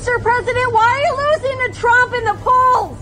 Mr. President, why are you losing to Trump in the polls?